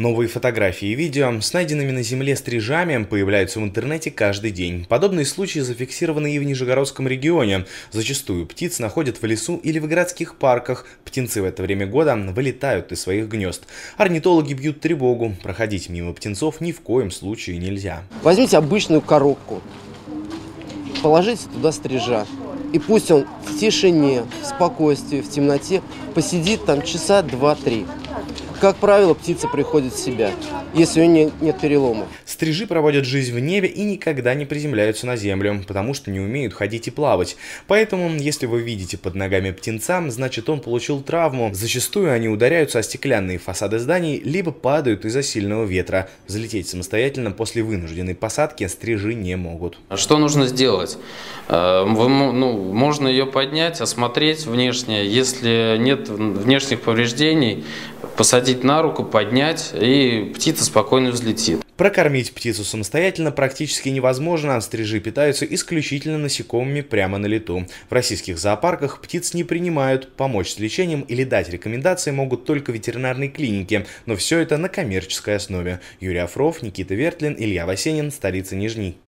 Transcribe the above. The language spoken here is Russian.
Новые фотографии и видео с найденными на земле стрижами появляются в интернете каждый день. Подобные случаи зафиксированы и в Нижегородском регионе. Зачастую птиц находят в лесу или в городских парках. Птенцы в это время года вылетают из своих гнезд. Орнитологи бьют тревогу. Проходить мимо птенцов ни в коем случае нельзя. Возьмите обычную коробку, положите туда стрижа. И пусть он в тишине, в спокойствии, в темноте посидит там часа 2-3. Как правило, птица приходит в себя, если у нее нет переломов. Стрижи проводят жизнь в небе и никогда не приземляются на землю, потому что не умеют ходить и плавать. Поэтому, если вы видите под ногами птенца, значит, он получил травму. Зачастую они ударяются о стеклянные фасады зданий, либо падают из-за сильного ветра. Залететь самостоятельно после вынужденной посадки стрижи не могут. Что нужно сделать? Можно ее поднять, осмотреть внешне. Если нет внешних повреждений, посадить на руку, поднять, и птица спокойно взлетит. Прокормить птицу самостоятельно практически невозможно. Стрижи питаются исключительно насекомыми прямо на лету. В российских зоопарках птиц не принимают. Помочь с лечением или дать рекомендации могут только ветеринарные клиники. Но все это на коммерческой основе. Юрий Афров, Никита Вертлин, Илья Васенин, столица Нижний.